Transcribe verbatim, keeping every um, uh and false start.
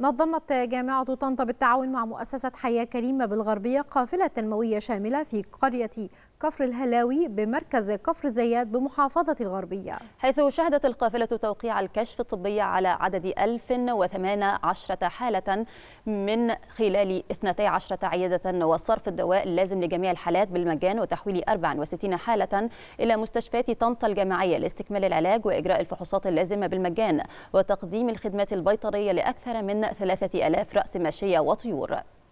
نظمت جامعة طنطا بالتعاون مع مؤسسة حياة كريمة بالغربية قافلة تنموية شاملة في قرية كفر الهلاوي بمركز كفر زياد بمحافظة الغربية، حيث شهدت القافلة توقيع الكشف الطبي على عدد ألف وثمانية عشر حالة من خلال اثنتي عشرة عيادة، وصرف الدواء اللازم لجميع الحالات بالمجان، وتحويل أربع وستين حالة إلى مستشفيات طنطا الجامعية لاستكمال العلاج وإجراء الفحوصات اللازمة بالمجان، وتقديم الخدمات البيطرية لأكثر من ثلاثة آلاف رأس ماشية وطيور.